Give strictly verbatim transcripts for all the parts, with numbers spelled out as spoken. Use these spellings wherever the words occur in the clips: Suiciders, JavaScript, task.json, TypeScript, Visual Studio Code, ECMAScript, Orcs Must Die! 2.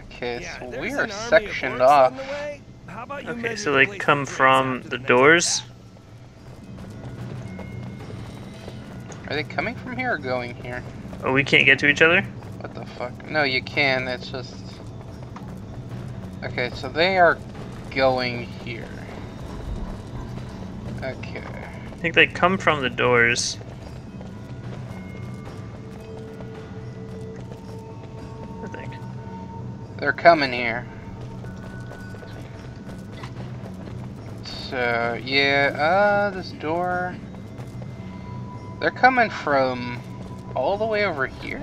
Okay, so yeah, we are sectioned off. Of okay, so they come from the doors? Are they coming from here or going here? Oh, we can't get to each other? What the fuck? No, you can, it's just... Okay, so they are going here. Okay. I think they come from the doors. They're coming here. So, yeah, uh, this door... They're coming from all the way over here?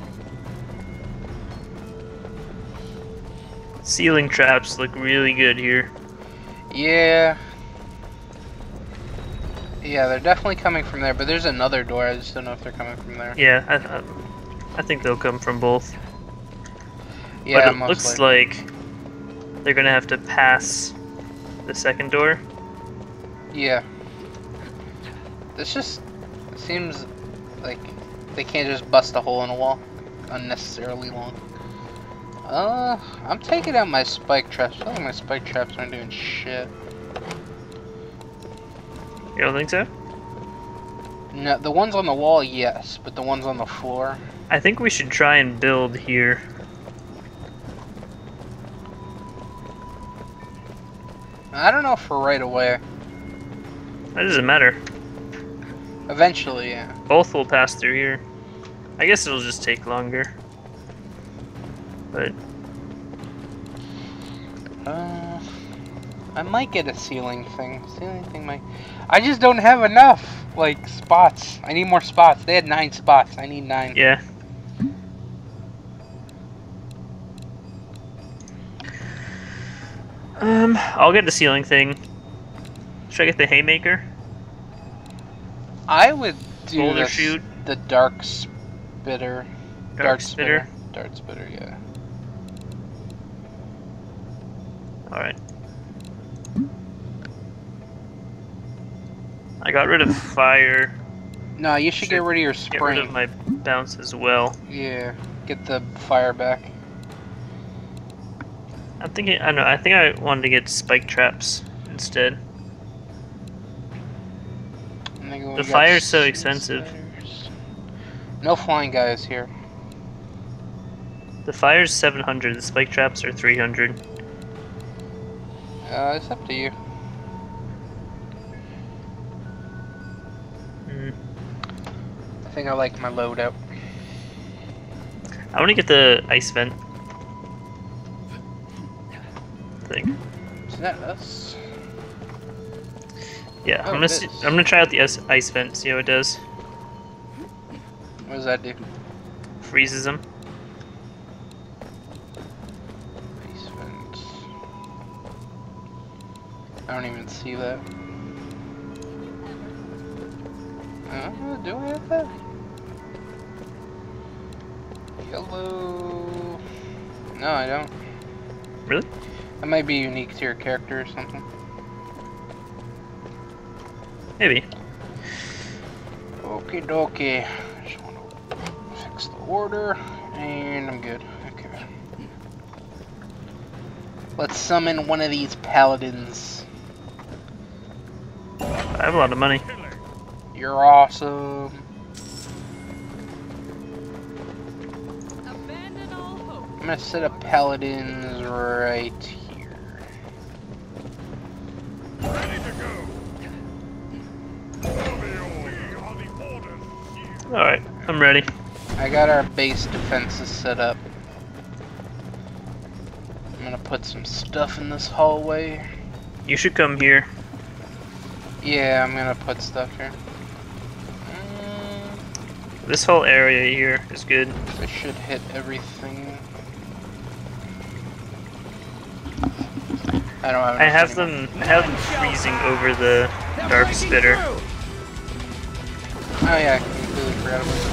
Ceiling traps look really good here. Yeah. Yeah, they're definitely coming from there, but there's another door, I just don't know if they're coming from there. Yeah, I, I, I think they'll come from both. Yeah, but it looks likely. like they're gonna have to pass the second door. Yeah. This just seems like they can't just bust a hole in a wall unnecessarily long. Uh, I'm taking out my spike traps. I feel like my spike traps aren't doing shit. You don't think so? No, the ones on the wall, yes, but the ones on the floor. I think we should try and build here. I don't know if we're right away. That doesn't matter. Eventually, yeah. Both will pass through here. I guess it'll just take longer. But... Uh, I might get a ceiling thing. Ceiling thing might... I just don't have enough, like, spots. I need more spots. They had nine spots. I need nine. Yeah. Um, I'll get the ceiling thing. Should I get the haymaker? I would do Boulder the, shoot. the dark spitter. Dark, dark spitter? spitter? Dark spitter, yeah. Alright. I got rid of fire. No, you should, should get rid of your spring. Get rid of my bounce as well. Yeah, get the fire back. I'm thinking, I don't know, I think I wanted to get spike traps instead. The fire's so expensive. Spiders. No flying guys here. The fire's seven hundred, the spike traps are three hundred. Uh, it's up to you. Mm. I think I like my loadout. I want to get the ice vent. Thing. Is that us? Yeah, oh, I'm gonna see, I'm gonna try out the ice, ice vent, see how it does. What does that do? Freezes them. Ice vent. I don't even see that. Uh, do I have that? Yellow. No, I don't. Really? That might be unique to your character or something. Maybe. Okie dokie. Just want to fix the order, and I'm good. Okay. Let's summon one of these paladins. I have a lot of money. You're awesome. Abandon all hope. I'm gonna set up paladins right here. Alright, I'm ready. I got our base defenses set up. I'm gonna put some stuff in this hallway. You should come here. Yeah, I'm gonna put stuff here. Mm. This whole area here is good. I should hit everything. I don't have I have anymore. them I have them freezing over the dark spitter. Oh yeah, really forgot about that.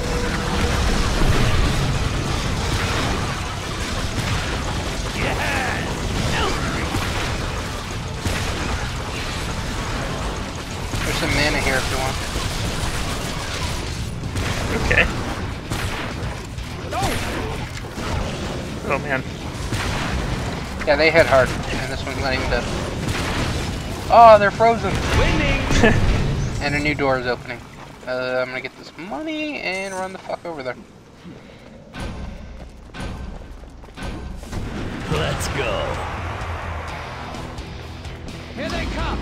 Yeah, they hit hard, and this one's not even dead. Oh, they're frozen! Winning! And a new door is opening. Uh, I'm gonna get this money and run the fuck over there. Let's go! Here they come!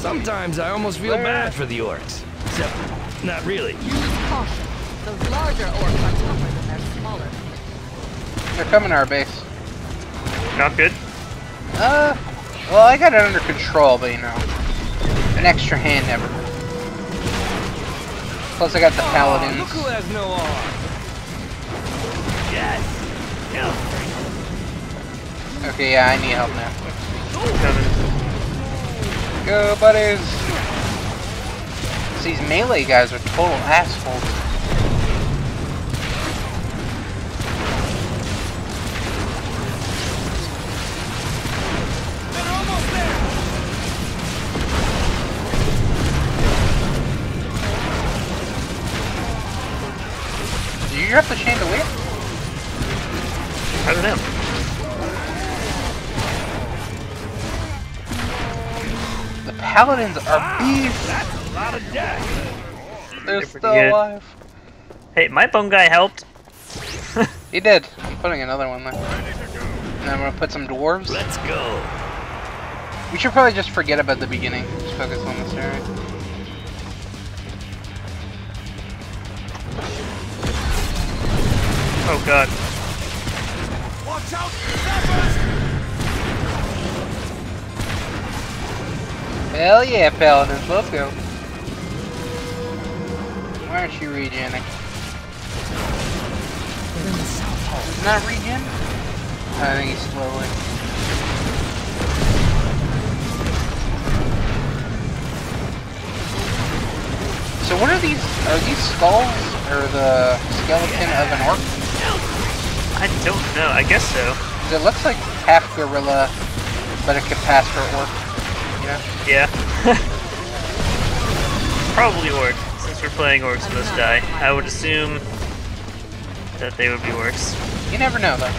Sometimes I almost feel Where? bad for the orcs. Except, not really. Use caution. Those larger orcs are tougher than their smaller. They're coming to our base. Not good? Uh, well, I got it under control, but you know. An extra hand never. Plus, I got the paladins. Oh, look who has no arm. Yes. Help. Okay, yeah, I need help now. Coming. Go, buddies. These melee guys are total assholes. Did you drop the chandelier? I don't know. The paladins are wow, beasts. That's a lot of death. They're, They're still good. alive. Hey, my bone guy helped. He did. I'm putting another one there. And I'm gonna put some dwarves. Let's go. We should probably just forget about the beginning. Just focus on this area. Oh god. Watch out, zappers! Hell yeah, paladins, let's go. Why aren't you regening? He's not regen? I think he's slowly. So what are these? Are these skulls or the skeleton yeah. of an orc? I don't know, I guess so. It looks like half gorilla, but it can pass for orc. You know? Yeah. Probably orc, since we're playing Orcs Must Die. I would assume that they would be orcs. You never know, though.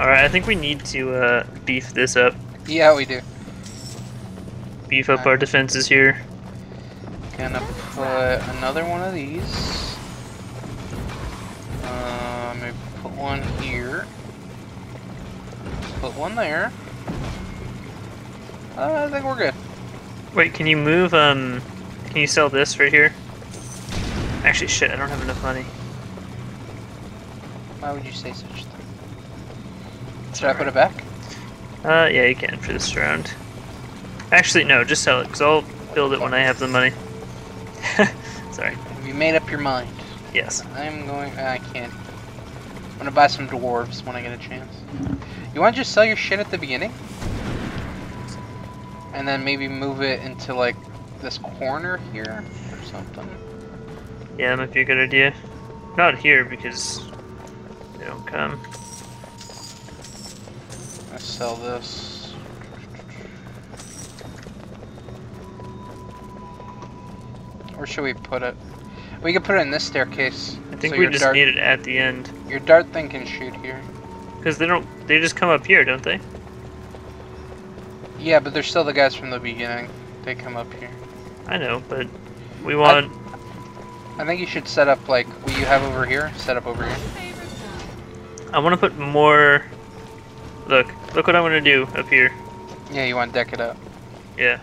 Alright, I think we need to uh, beef this up. Yeah, we do. Beef up uh, our defenses here. Gonna put another one of these. Uh, maybe put one here. Put one there. Uh, I think we're good. Wait, can you move, um, can you sell this right here? Actually, shit, I don't have enough money. Why would you say such a thing? Should I put it back? Uh, yeah, you can for this round. Actually, no, just sell it, because I'll build it when I have the money. Sorry. Have you made up your mind? Yes. I'm going... I can't. I'm going to buy some dwarves when I get a chance. You want to just sell your shit at the beginning? And then maybe move it into, like, this corner here or something? Yeah, that might be a good idea. Not here, because they don't come. Sell this. Where should we put it? We can put it in this staircase. I think so we just dart, need it at the end. Your dart thing can shoot here. Because they don't. They just come up here, don't they? Yeah, but they're still the guys from the beginning. They come up here. I know, but we want. I, I think you should set up like what you have over here. Set up over here. I want to put more. Look, look what I'm gonna do up here. Yeah, you want to deck it up. Yeah.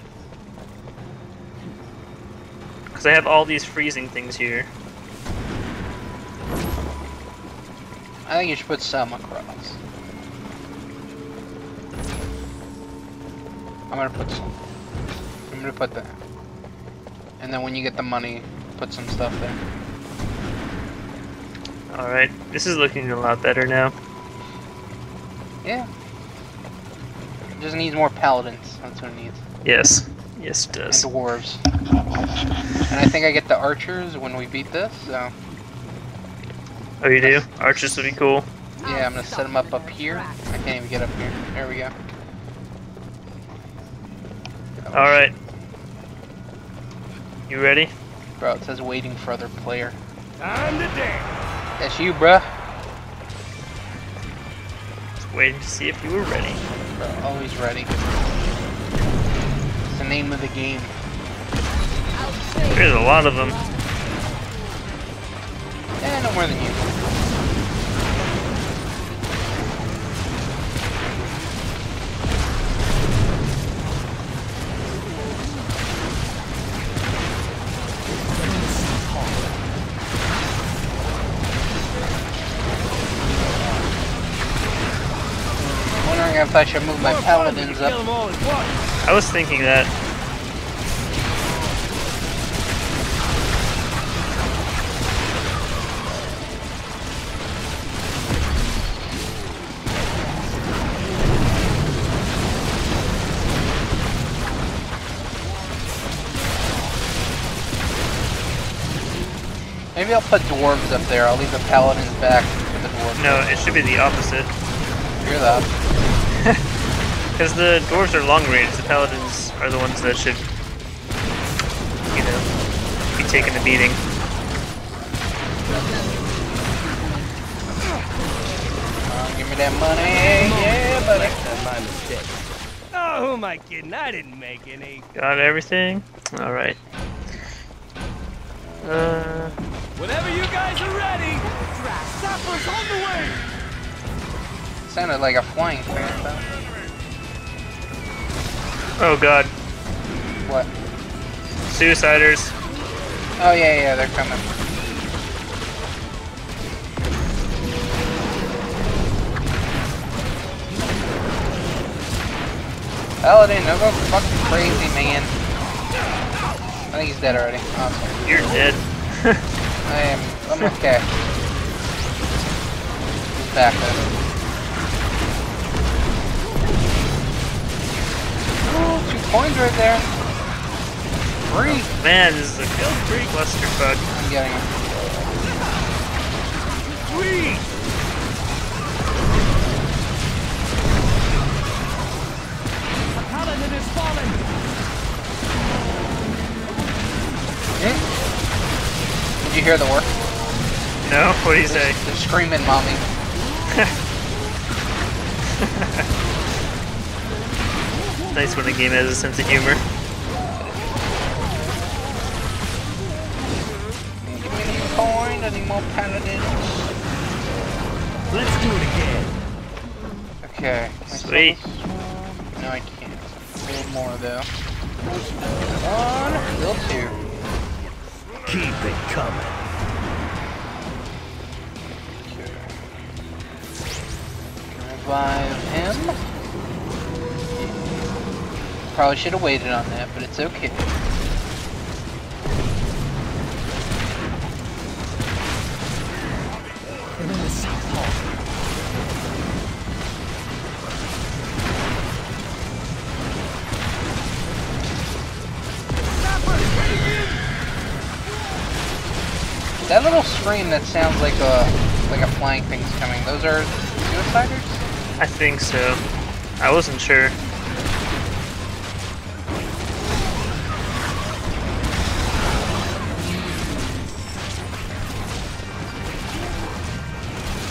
Because I have all these freezing things here. I think you should put some across. I'm gonna put some. I'm gonna put that. And then when you get the money, put some stuff there. Alright, this is looking a lot better now. Yeah. It just needs more paladins, that's what it needs. Yes. Yes it does. And dwarves. And I think I get the archers when we beat this, so... Oh you do? Archers would be cool. Yeah, I'm gonna set him up up here. I can't even get up here. There we go. Alright. You ready? Bro, it says waiting for other player. Time to dance. That's you, bruh. Just waiting to see if you were ready. Bro, always ready. It's the name of the game. There's a lot of them. Eh, no more than you. I'm wondering if I should move my paladins up. I was thinking that. Maybe I'll put dwarves up there. I'll leave the paladins back for the dwarves. No, it should be the opposite. You're the opposite. Because the dwarves are long range, the paladins are the ones that should, you know, be taking a beating. Uh, give me that money, yeah, buddy. That's my mistake. Oh, who am I kidding? I didn't make any. Got everything? All right. Uh. Whenever you guys are ready, sappers on the way. Sounded like a flying thing. Oh god. What? Suiciders. Oh yeah, yeah, they're coming. Paladin, don't go fucking crazy, man. I think he's dead already. Awesome. You're dead. I am. I'm okay. He's back up. Ooh, two coins right there. Free. Oh, man, this is a kill free clusterfuck. I'm getting him. Free. A paladin is falling. Hmm? Did you hear the work? No, what do you say? They're screaming, mommy. Nice when a game has a sense of humor. Give me any coin, any more paladins. Let's do it again. Okay. Sweet. No, I can't. A little more, though. One, build two. Keep it coming. Okay. Revive him. Probably should have waited on that, but it's okay. That little scream that sounds like a like a flying thing's coming. Those are suiciders? I think so. I wasn't sure.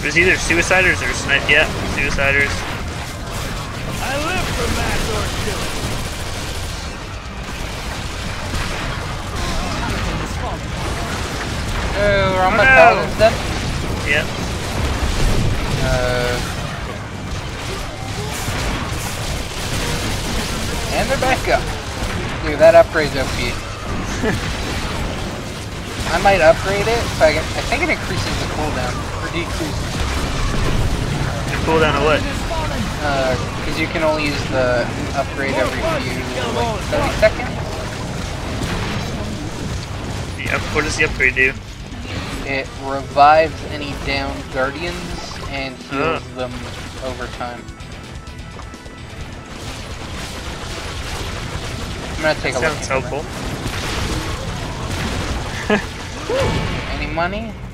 There's either suiciders or snipe. Yeah, suiciders. I live for Max or killing. Uh, Rama Paladin's no. dead? Yep. Uh, and they're back up. Dude, that upgrade's O P. I might upgrade it, but I, get, I think it increases the cooldown. Or decreases. The cooldown of what? Uh, because you can only use the upgrade every few, like, thirty seconds? Yep, what does the upgrade do? It revives any downed guardians and heals uh. them over time. I'm gonna take that a look. Sounds helpful. Any money?